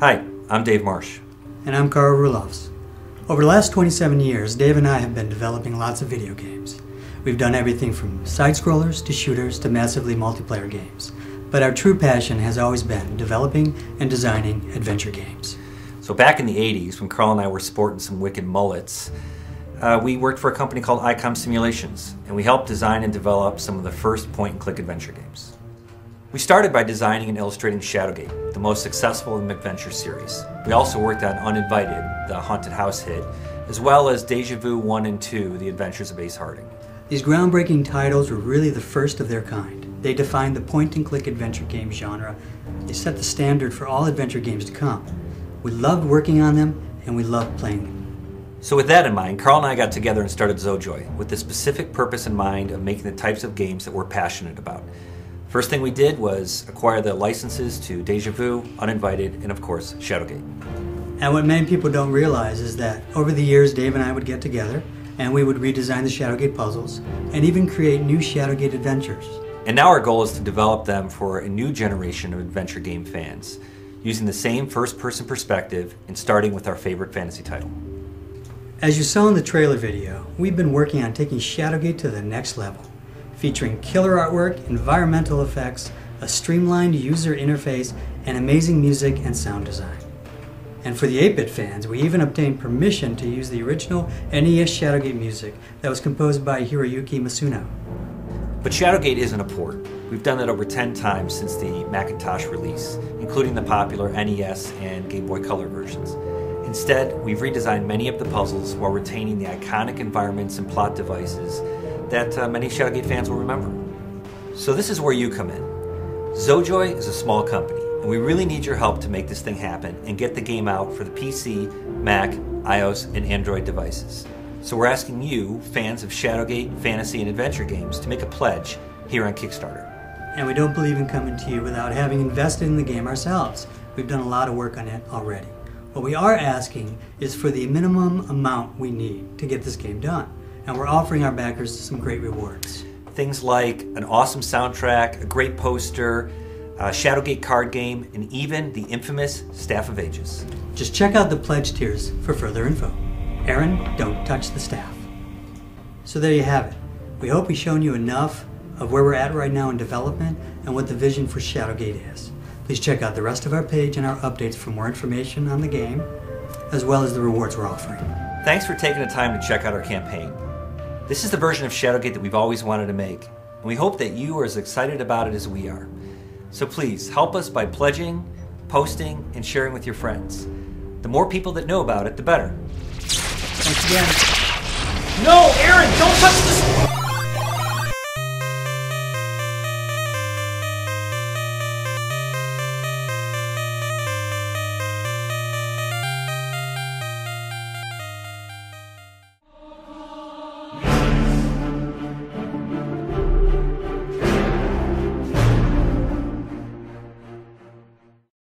Hi, I'm Dave Marsh. And I'm Karl Roelofs. Over the last 27 years, Dave and I have been developing lots of video games. We've done everything from side-scrollers to shooters to massively multiplayer games. But our true passion has always been developing and designing adventure games. So back in the 80s, when Karl and I were sporting some wicked mullets, we worked for a company called Icom Simulations, and we helped design and develop some of the first point-and-click adventure games. We started by designing and illustrating Shadowgate, the most successful in the McVenture series. We also worked on Uninvited, the haunted house hit, as well as Deja Vu 1 and 2, The Adventures of Ace Harding. These groundbreaking titles were really the first of their kind. They defined the point-and-click adventure game genre. They set the standard for all adventure games to come. We loved working on them, and we loved playing them. So with that in mind, Karl and I got together and started Zojoi, with the specific purpose in mind of making the types of games that we're passionate about. First thing we did was acquire the licenses to Deja Vu, Uninvited, and of course, Shadowgate. And what many people don't realize is that over the years, Dave and I would get together and we would redesign the Shadowgate puzzles and even create new Shadowgate adventures. And now our goal is to develop them for a new generation of adventure game fans, using the same first-person perspective and starting with our favorite fantasy title. As you saw in the trailer video, we've been working on taking Shadowgate to the next level, featuring killer artwork, environmental effects, a streamlined user interface, and amazing music and sound design. And for the 8-bit fans, we even obtained permission to use the original NES Shadowgate music that was composed by Hiroyuki Masuno. But Shadowgate isn't a port. We've done that over 10 times since the Macintosh release, including the popular NES and Game Boy Color versions. Instead, we've redesigned many of the puzzles while retaining the iconic environments and plot devices that many Shadowgate fans will remember. So this is where you come in. Zojoi is a small company, and we really need your help to make this thing happen and get the game out for the PC, Mac, iOS, and Android devices. So we're asking you, fans of Shadowgate, fantasy, and adventure games, to make a pledge here on Kickstarter. And we don't believe in coming to you without having invested in the game ourselves. We've done a lot of work on it already. What we are asking is for the minimum amount we need to get this game done. And we're offering our backers some great rewards. Things like an awesome soundtrack, a great poster, a Shadowgate card game, and even the infamous Staff of Ages. Just check out the pledge tiers for further info. Aaron, don't touch the staff. So there you have it. We hope we've shown you enough of where we're at right now in development and what the vision for Shadowgate is. Please check out the rest of our page and our updates for more information on the game, as well as the rewards we're offering. Thanks for taking the time to check out our campaign. This is the version of Shadowgate that we've always wanted to make, and we hope that you are as excited about it as we are. So please, help us by pledging, posting, and sharing with your friends. The more people that know about it, the better. Thanks again. No, Aaron, don't touch this!